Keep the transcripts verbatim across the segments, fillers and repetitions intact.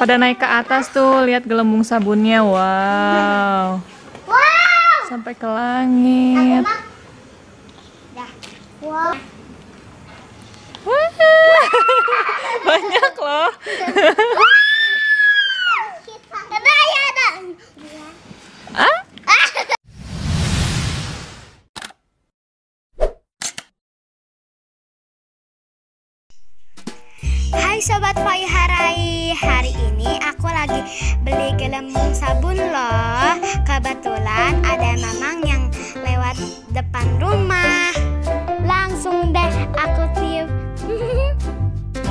Pada naik ke atas tuh, lihat gelembung sabunnya. Wow. Wow. Sampai ke langit. Wow. Wow. Banyak loh. Hai Sobat Faiha Rayi, hari ini aku lagi beli gelembung sabun loh. Kebetulan ada mamang yang lewat depan rumah. Langsung deh aku tiup.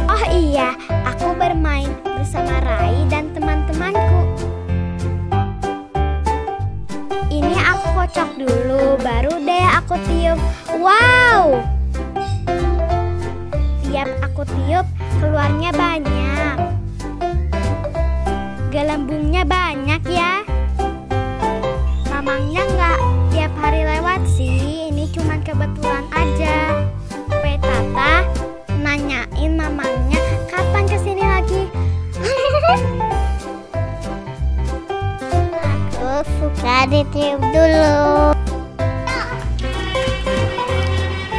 Oh iya, aku bermain bersama Rayi dan teman-temanku. Ini aku kocok dulu, baru deh aku tiup. Wow! Tiap aku tiup, keluarnya banyak. Gelembungnya banyak ya. Mamangnya nggak tiap hari lewat sih. Ini cuman kebetulan aja. Pe Tata nanyain mamangnya kapan kesini lagi. Aku suka ditiup dulu.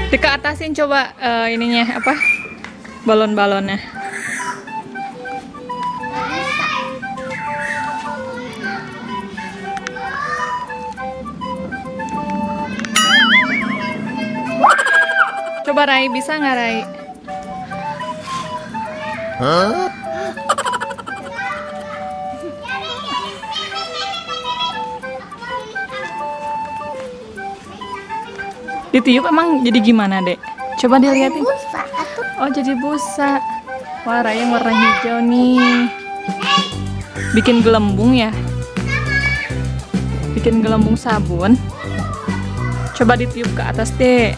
Dikeatasin coba uh, ininya apa? Balon-balonnya. Coba Rai, bisa nggak Rai? Huh? Ditiup emang jadi gimana dek? Coba dilihatin. Oh jadi busa. Wah, Rayi yang warna hijau nih. Bikin gelembung ya. Bikin gelembung sabun. Coba ditiup ke atas deh.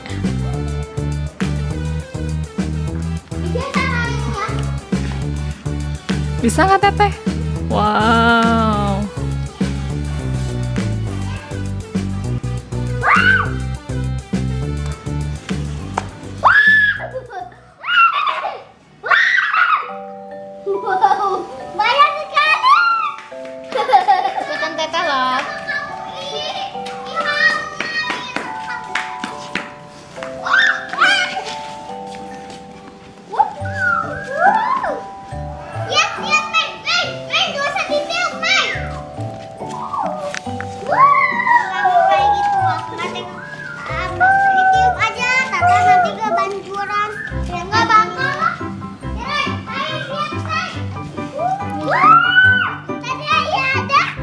Bisa nggak teteh? Wow.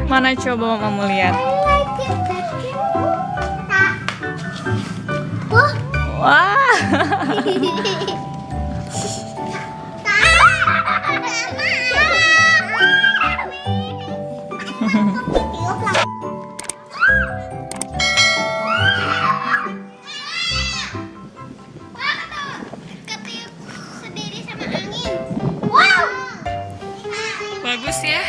Mana coba mama lihat. Wah. Ketiup sendiri sama angin. Wow. Bagus ya.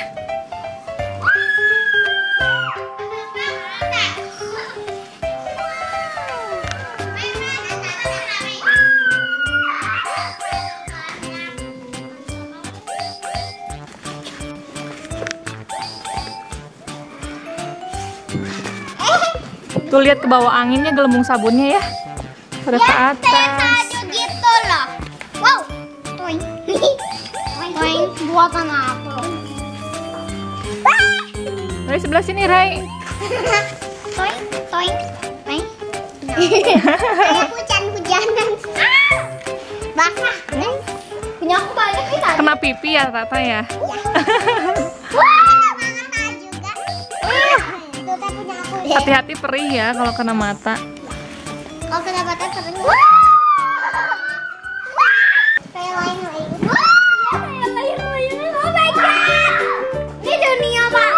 Tuh lihat ke bawah anginnya, gelembung sabunnya ya. Pada ke atas. Kayak salju gitu loh. Wow. Toing. Toing buatan aku. Dari sebelah sini, Rai. Toing, toing, toing. Kayak hujan-hujanan. Basah. Punya aku banyak kita. Kena pipi ya, Tata ya. Hati-hati perih ya kalau kena mata. Kalau kena mata sering. Kayak lain-lain. Oh my god. Ini dunia pak.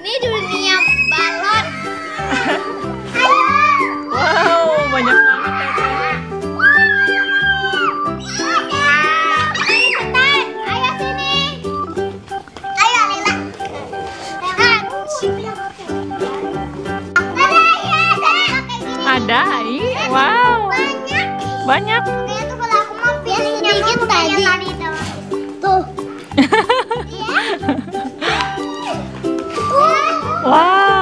Ini dunia balon. Wow, banyak banget ya. Ada, wow, banyak, banyak. Banyak tuh kalau aku mau pilihnya. dikit tadi. Tuh. Wow.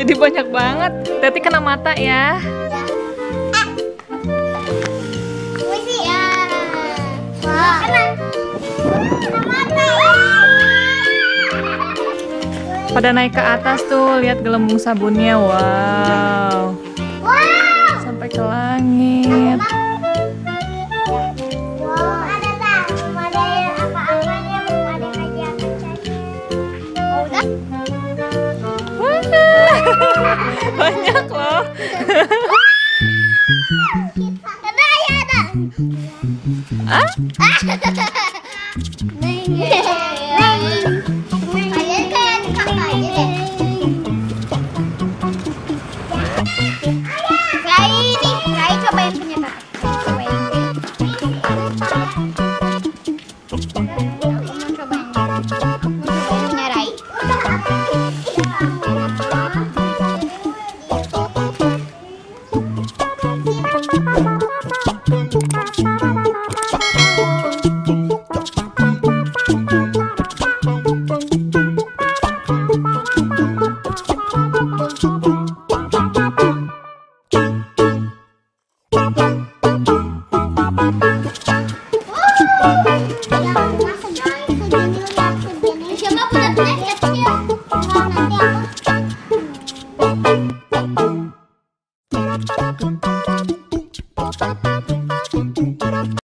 Jadi banyak banget. Teti kena mata ya. Pada naik ke atas tuh, lihat gelembung sabunnya, wow, wow. Sampai ke langit. Banyak loh. Ada ya ada. Ah? Bye.